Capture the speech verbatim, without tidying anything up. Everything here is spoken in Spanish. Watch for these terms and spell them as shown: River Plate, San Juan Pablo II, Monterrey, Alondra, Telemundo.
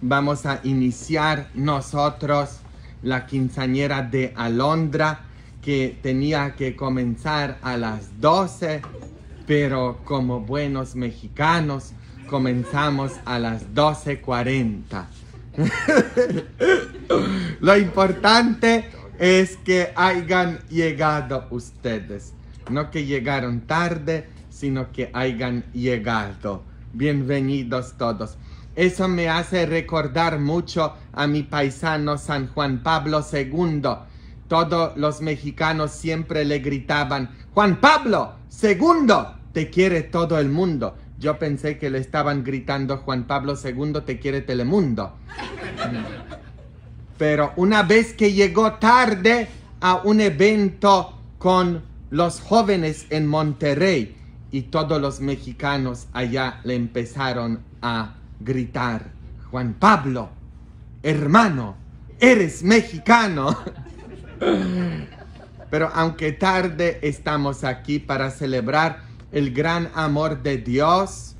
vamos a iniciar nosotros la quinceañera de Alondra, que tenía que comenzar a las doce, pero como buenos mexicanos comenzamos a las doce cuarenta. Lo importante es que hayan llegado ustedes, no que llegaron tarde, sino que hayan llegado. Bienvenidos todos. Eso me hace recordar mucho a mi paisano San Juan Pablo segundo. Todos los mexicanos siempre le gritaban, Juan Pablo segundo, te quiere todo el mundo. Yo pensé que le estaban gritando, Juan Pablo segundo, te quiere Telemundo. Pero una vez que llegó tarde a un evento con los jóvenes en Monterrey, y todos los mexicanos allá le empezaron a gritar, Juan Pablo, hermano, eres mexicano. Pero aunque tarde, estamos aquí para celebrar el gran amor de Dios.